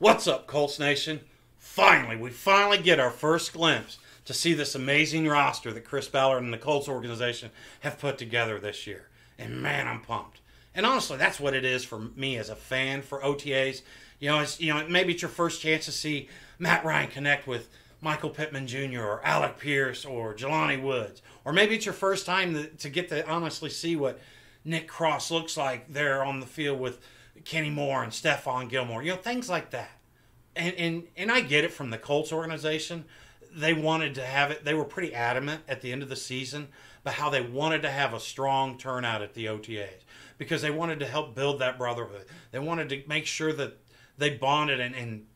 What's up, Colts Nation? Finally, we finally get our first glimpse to see this amazing roster that Chris Ballard and the Colts organization have put together this year. And man, I'm pumped. And honestly, that's what it is for me as a fan for OTAs. Maybe it's your first chance to see Matt Ryan connect with Michael Pittman Jr. or Alec Pierce or Jelani Woods. Or maybe it's your first time to get to honestly see what Nick Cross looks like there on the field with Kenny Moore and Stephon Gilmore. Things like that. And I get it from the Colts organization. They wanted to have it. They were pretty adamant at the end of the season about how they wanted to have a strong turnout at the OTAs because they wanted to help build that brotherhood. They wanted to make sure that they bonded and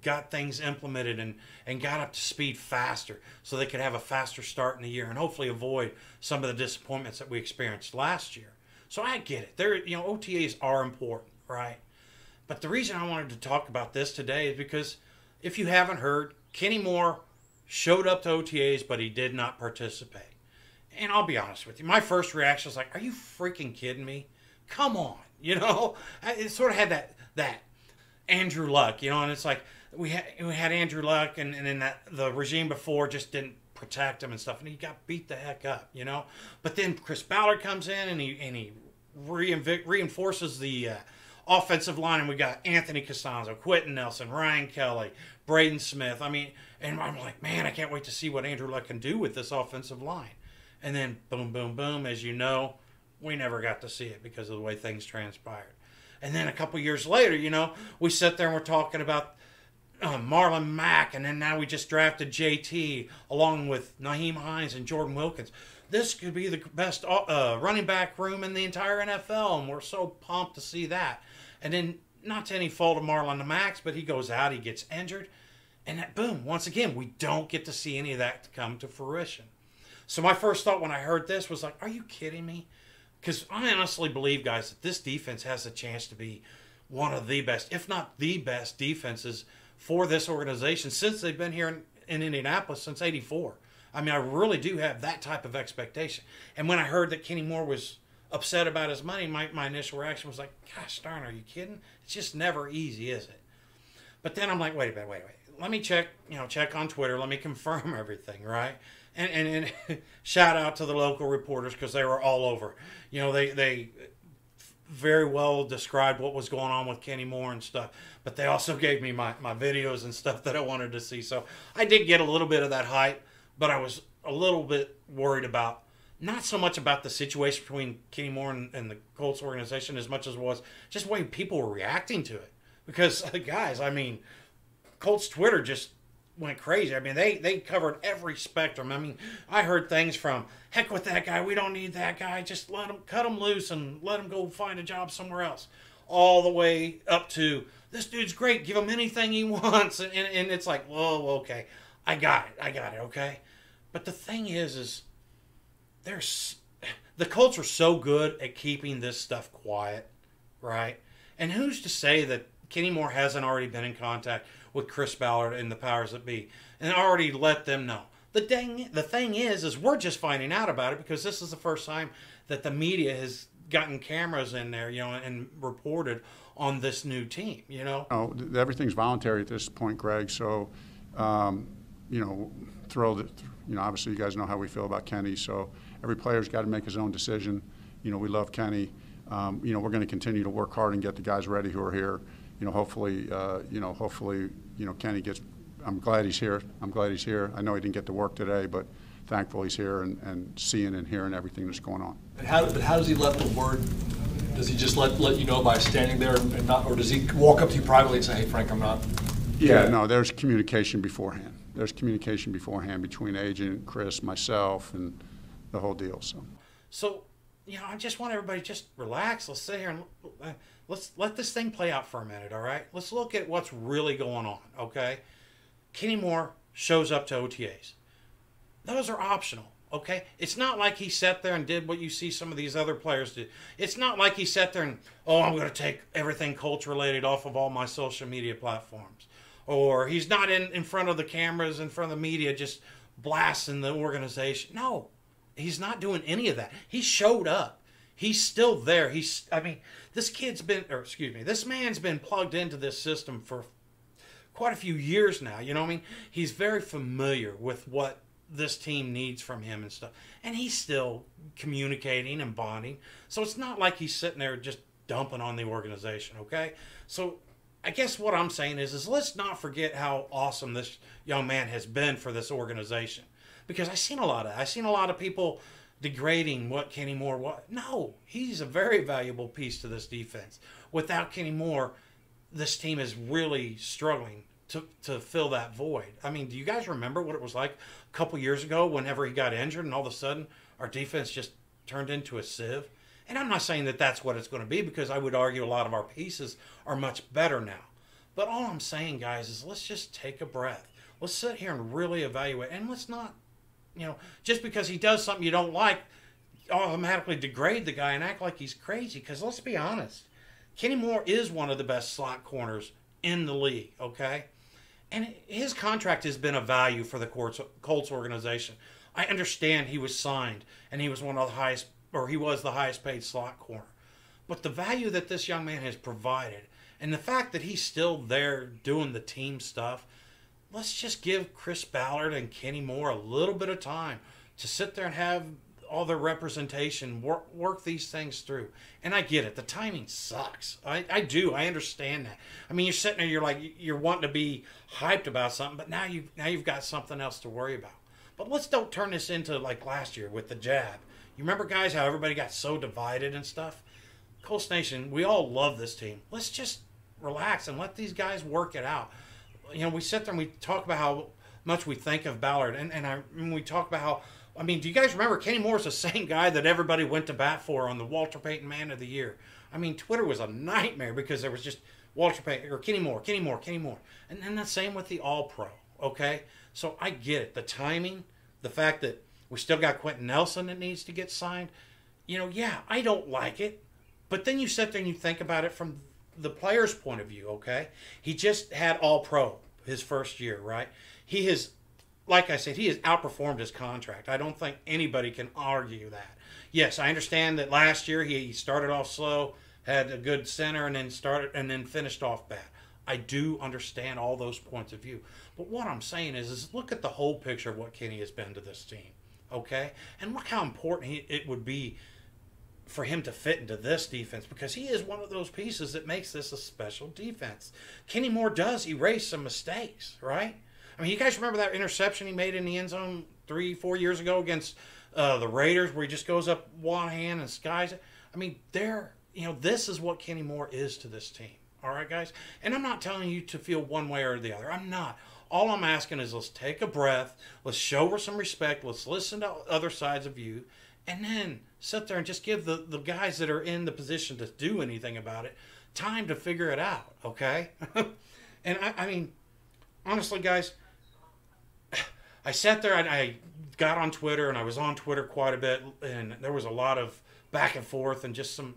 got things implemented and got up to speed faster so they could have a faster start in the year and hopefully avoid some of the disappointments that we experienced last year. So I get it. OTAs are important, right? But the reason I wanted to talk about this today is because if you haven't heard, Kenny Moore showed up to OTAs, but he did not participate. And I'll be honest with you, my first reaction was like, are you freaking kidding me? Come on, It sort of had that Andrew Luck, and it's like we had Andrew Luck and then the regime before just didn't protect him and stuff, and he got beat the heck up, But then Chris Ballard comes in and he reinforces the offensive line, and we got Anthony Castonzo, Quentin Nelson, Ryan Kelly, Braden Smith. And I'm like, man, I can't wait to see what Andrew Luck can do with this offensive line. And then boom, boom, boom, as you know, we never got to see it because of the way things transpired. And then a couple years later, we sit there and we're talking about Marlon Mack, and then now we just drafted JT along with Naheem Hines and Jordan Wilkins. This could be the best running back room in the entire NFL, and we're so pumped to see that. And then, not to any fault of Marlon Mack, but he goes out, he gets injured, and that, boom, once again, we don't get to see any of that come to fruition. So my first thought when I heard this was like, are you kidding me? Because I honestly believe, guys, that this defense has a chance to be one of the best, if not the best defenses for this organization since they've been here in Indianapolis since '84. I really do have that type of expectation. And when I heard that Kenny Moore was upset about his money, my initial reaction was like, gosh darn, are you kidding? It's just never easy, is it? But then I'm like, wait a minute, wait. Let me check on Twitter. Let me confirm everything, right? And shout out to the local reporters because they were all over. They very well described what was going on with Kenny Moore and stuff. But they also gave me my videos and stuff that I wanted to see. So I did get a little bit of that hype, but I was a little bit worried about, not so much about the situation between Kenny Moore and the Colts organization as much as it was just the way people were reacting to it. Because, guys, Colts Twitter just went crazy. They covered every spectrum. I heard things from, heck with that guy, we don't need that guy, just cut him loose and let him go find a job somewhere else, all the way up to, this dude's great, give him anything he wants. And it's like, whoa, okay, I got it, okay? But the thing is the Colts are so good at keeping this stuff quiet, right? And who's to say that Kenny Moore hasn't already been in contact with Chris Ballard and the powers that be and already let them know? The thing is we're just finding out about it because this is the first time that the media has gotten cameras in there, and reported on this new team, Oh, everything's voluntary at this point, Greg. So, thrilled that, obviously you guys know how we feel about Kenny. So every player's got to make his own decision. We love Kenny. We're going to continue to work hard and get the guys ready who are here. Kenny gets, I'm glad he's here. I know he didn't get to work today, but thankful he's here and seeing and hearing everything that's going on. But how does he let the word, does he just let you know by standing there and not, or does he walk up to you privately and say, hey, Frank, I'm not? Yeah, no, there's communication beforehand. There's communication beforehand between agent, Chris, myself, and the whole deal, So, I just want everybody to just relax. Let's sit here and let's let this thing play out for a minute, all right? Let's look at what's really going on, okay? Kenny Moore shows up to OTAs. Those are optional, okay? It's not like he sat there and did what you see some of these other players do. It's not like he sat there and, I'm going to take everything Colts-related off of all my social media platforms. Or he's not in front of the cameras, in front of the media, just blasting the organization. No, he's not doing any of that. He showed up. He's still there. This man's been plugged into this system for quite a few years now. You know what I mean? He's very familiar with what this team needs from him and stuff. And he's still communicating and bonding. So it's not like he's sitting there just dumping on the organization, okay? So I guess what I'm saying is let's not forget how awesome this young man has been for this organization. Because I've seen a lot of people degrading what Kenny Moore was. No, he's a very valuable piece to this defense. Without Kenny Moore, this team is really struggling to fill that void. I mean, do you guys remember what it was like a couple years ago whenever he got injured and all of a sudden our defense just turned into a sieve? And I'm not saying that that's what it's going to be, because I would argue a lot of our pieces are much better now. But all I'm saying, guys, is let's just take a breath. Let's sit here and really evaluate. And let's not, you know, just because he does something you don't like, automatically degrade the guy and act like he's crazy. Because let's be honest, Kenny Moore is one of the best slot corners in the league, okay? And his contract has been a value for the Colts organization. I understand he was signed and he was one of the highest, or he was the highest paid slot corner. But the value that this young man has provided and the fact that he's still there doing the team stuff, let's just give Chris Ballard and Kenny Moore a little bit of time to sit there and have all their representation work these things through. And I get it. The timing sucks. I do. I understand that. I mean, you're sitting there, you're like, you're wanting to be hyped about something, but now you've got something else to worry about. But let's don't turn this into like last year with the jab. You remember, guys, how everybody got so divided and stuff? Colts Nation, we all love this team. Let's just relax and let these guys work it out. You know, we sit there and we talk about how much we think of Ballard. And we talk about how, I mean, do you guys remember Kenny Moore is the same guy that everybody went to bat for on the Walter Payton Man of the Year? I mean, Twitter was a nightmare because there was just Walter Payton, or Kenny Moore, Kenny Moore, Kenny Moore. And then the same with the All-Pro, okay? So I get it. The timing, the fact that we still got Quentin Nelson that needs to get signed. You know, yeah, I don't like it. But then you sit there and you think about it from the player's point of view, okay? He just had All-Pro his first year, right? He has, like I said, he has outperformed his contract. I don't think anybody can argue that. Yes, I understand that last year he started off slow, had a good center, and then finished off bad. I do understand all those points of view. But what I'm saying is look at the whole picture of what Kenny has been to this team. Okay, and look how important it would be for him to fit into this defense, because he is one of those pieces that makes this a special defense. Kenny Moore does erase some mistakes, right? I mean, you guys remember that interception he made in the end zone 3-4 years ago against the Raiders, where he just goes up one hand and skies it? I mean, you know, this is what Kenny Moore is to this team. All right, guys? And I'm not telling you to feel one way or the other. I'm not. All I'm asking is let's take a breath, let's show her some respect, let's listen to other sides of you, and then sit there and just give the guys that are in the position to do anything about it time to figure it out, okay? And, I mean, honestly, guys, I sat there and I got on Twitter, and I was on Twitter quite a bit, and there was a lot of back and forth and just some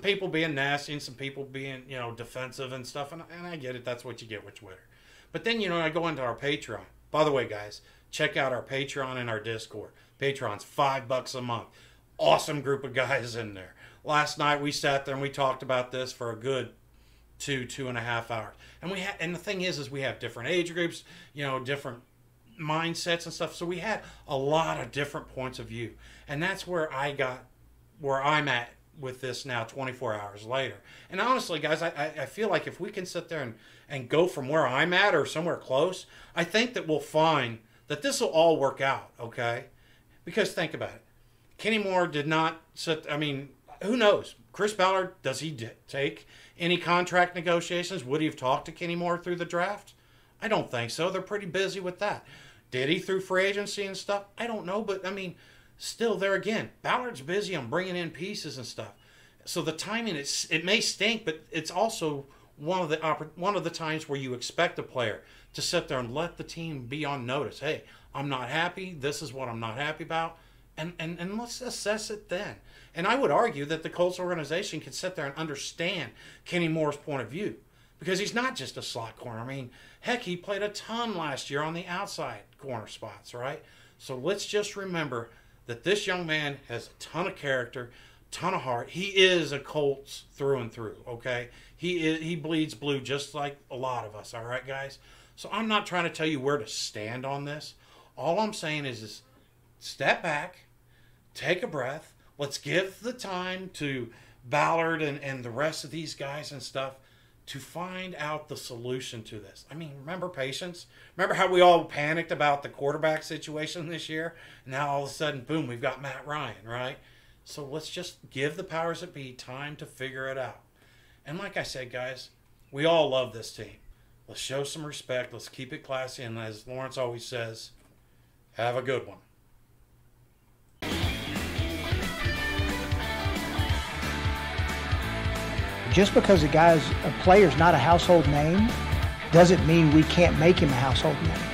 people being nasty and some people being, you know, defensive and stuff, and I get it. That's what you get with Twitter. But then, you know, I go into our Patreon. By the way, guys, check out our Patreon and our Discord. Patreon's $5 a month. Awesome group of guys in there. Last night we sat there and we talked about this for a good 2.5 hours. And the thing is we have different age groups, you know, different mindsets and stuff. So we had a lot of different points of view. And that's where I'm at with this now 24 hours later. And honestly, guys, I feel like if we can sit there and go from where I'm at or somewhere close, I think that we'll find that this will all work out, okay? Because think about it. Kenny Moore did not sit, I mean, who knows? Chris Ballard, does he take any contract negotiations? Would he have talked to Kenny Moore through the draft? I don't think so. They're pretty busy with that. Did he through free agency and stuff? I don't know, but I mean, still there again. Ballard's busy on bringing in pieces and stuff. So the timing, it may stink, but it's also one of the times where you expect a player to sit there and let the team be on notice. Hey, I'm not happy. This is what I'm not happy about. And let's assess it then. And I would argue that the Colts organization can sit there and understand Kenny Moore's point of view, because he's not just a slot corner. I mean, heck, he played a ton last year on the outside corner spots, right? So let's just remember that this young man has a ton of character, ton of heart. He is a Colts through and through, okay? He bleeds blue just like a lot of us, all right, guys? So I'm not trying to tell you where to stand on this. All I'm saying is step back, take a breath. Let's give the time to Ballard and the rest of these guys and stuff to find out the solution to this. I mean, remember patience? Remember how we all panicked about the quarterback situation this year? Now all of a sudden, boom, we've got Matt Ryan, right? So let's just give the powers that be time to figure it out. And like I said, guys, we all love this team. Let's show some respect. Let's keep it classy. And as Lawrence always says, have a good one. Just because a player's not a household name doesn't mean we can't make him a household name.